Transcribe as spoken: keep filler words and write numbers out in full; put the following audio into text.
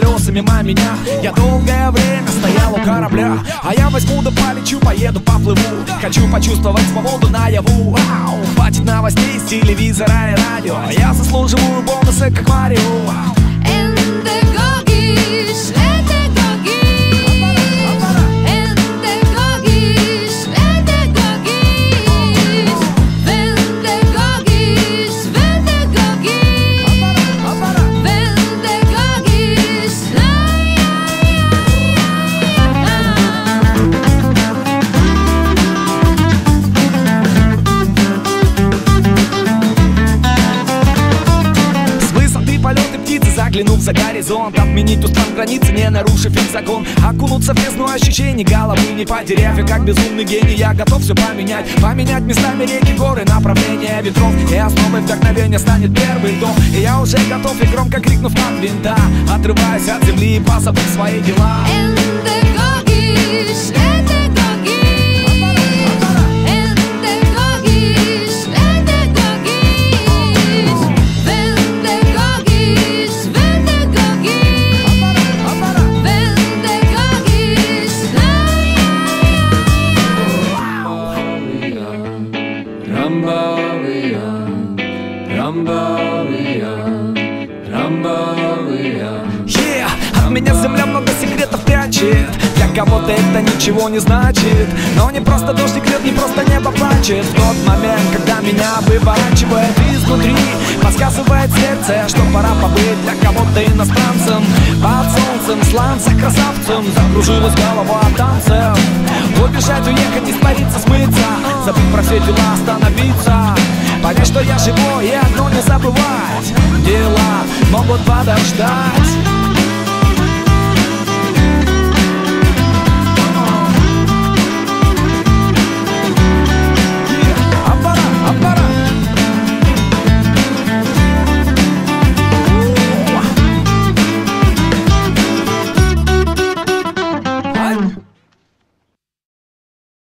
колесами мимо меня. Я долгое время стоял у корабля, а я возьму да полечу, поеду, поплыву. Хочу почувствовать свободу наяву. Ау, хватит новостей с телевизора и радио, я заслуживаю бонусы как Марио. Заглянув за горизонт, отменить устав границы, не нарушив их закон. Окунуться в бездну ощущений головы, не потеряв их, как безумный гений. Я готов все поменять, поменять местами реки, горы, направление ветров. И основой вдохновения станет первый вдох. И я уже готов, и громко крикнув от винта, отрываясь от земли и позабыв свои дела. Yeah. От меня земля много секретов прячет. Для кого-то это ничего не значит, но не просто дождь и грет, не просто небо плачет. В тот момент, когда меня выворачивает изнутри, подсказывает сердце, что пора побыть для кого-то иностранцем. Под солнцем, сланца красавцем, закружилась голова от танцев. Убежать, уехать, испариться, смыться, забыть про все дела, остановиться. Понять, что я живой, и одно не забывать. Дела могут подождать.